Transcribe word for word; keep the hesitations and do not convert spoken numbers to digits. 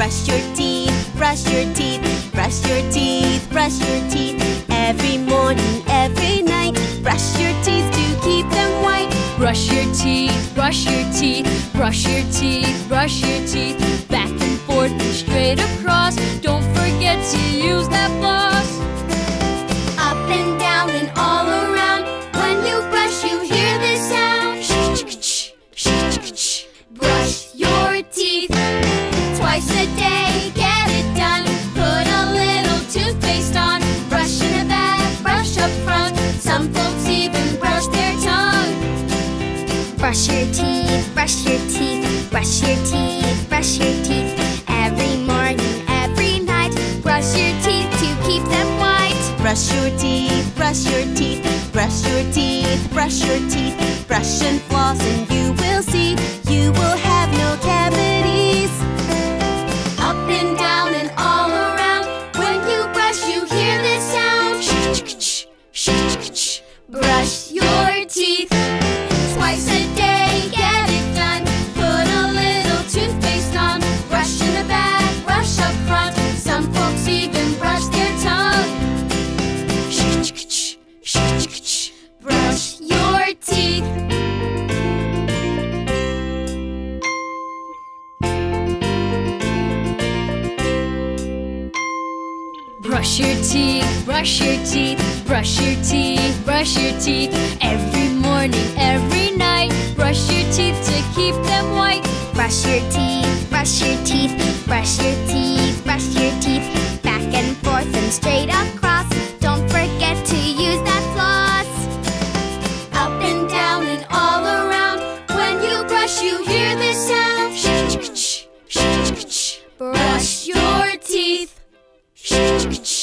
Brush your teeth, brush your teeth, brush your teeth, brush your teeth. Every morning, every night, brush your teeth to keep them white. Brush your teeth, brush your teeth, brush your teeth, brush your teeth. Back and forth and straight across. Don't forget to use that floss. Up and down and all around. When you brush, you hear this sound. Brush your teeth twice a day, get it done. Put a little toothpaste on. Brush in the back, brush up front. Some folks even brush their tongue. Brush your teeth, brush your teeth, brush your teeth, brush your teeth. Every morning, every night, brush your teeth to keep them white. Brush your teeth, brush your teeth, brush your teeth, brush your teeth. Brush and floss and you will see, you will have no cavities. Up and down and all around. When you brush, you hear this sound. Brush your teeth twice a day, get it done. Put a little toothpaste on. Brush in the back, brush up front. Some folks even brush their tongue. Brush your teeth. Brush your teeth, brush your teeth, brush your teeth, brush your teeth. Every morning, every night, brush your teeth to keep them white. Brush your teeth, brush your teeth, brush your teeth, brush your teeth. Back and forth and straight across. Don't forget to use that floss. Up and down and all around. When you brush, you hear this sound. Brush your teeth. Shh,